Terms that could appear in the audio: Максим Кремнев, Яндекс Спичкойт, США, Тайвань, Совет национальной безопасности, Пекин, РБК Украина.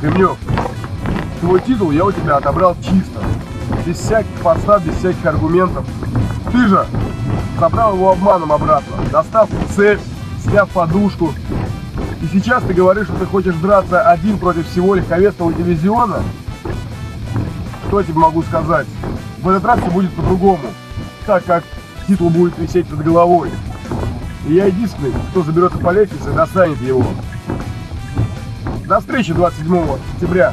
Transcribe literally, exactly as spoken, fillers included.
Кремнев, твой титул я у тебя отобрал чисто, без всяких подстав, без всяких аргументов. Ты же забрал его обманом обратно, достав цепь, сняв подушку. И сейчас ты говоришь, что ты хочешь драться один против всего легковесного дивизиона? Что я тебе могу сказать? В этот раз все будет по-другому, так как титул будет висеть над головой. И я единственный, кто заберется по лестнице и достанет его. До встречи двадцать седьмого октября.